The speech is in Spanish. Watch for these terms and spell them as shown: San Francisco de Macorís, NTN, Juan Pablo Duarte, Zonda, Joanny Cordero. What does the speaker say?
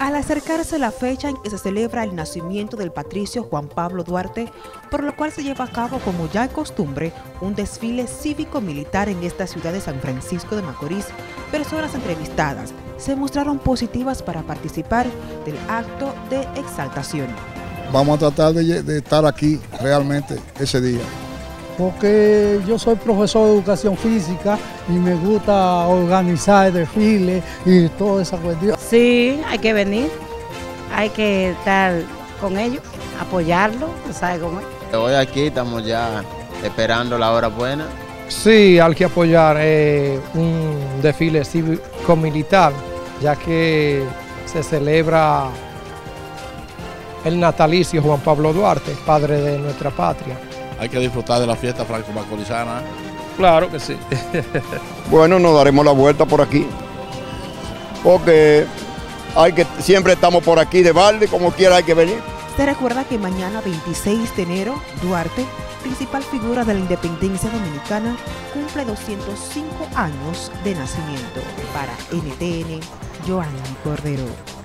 Al acercarse la fecha en que se celebra el nacimiento del patricio Juan Pablo Duarte, por lo cual se lleva a cabo, como ya es costumbre, un desfile cívico-militar en esta ciudad de San Francisco de Macorís, personas entrevistadas se mostraron positivas para participar del acto de exaltación. Vamos a tratar de estar aquí realmente ese día. Porque yo soy profesor de educación física y me gusta organizar desfiles y toda esa cuestión. Sí, hay que venir, hay que estar con ellos, apoyarlos, ¿sabes cómo es? Hoy aquí estamos ya esperando la hora buena. Sí, hay que apoyar un desfile cívico-militar, ya que se celebra el natalicio Juan Pablo Duarte, padre de nuestra patria. Hay que disfrutar de la fiesta franco-macorizana. Claro que sí. Bueno, nos daremos la vuelta por aquí, porque siempre estamos por aquí de balde, como quiera hay que venir. Se recuerda que mañana 26 de enero, Duarte, principal figura de la independencia dominicana, cumple 205 años de nacimiento. Para NTN, Joanny Cordero.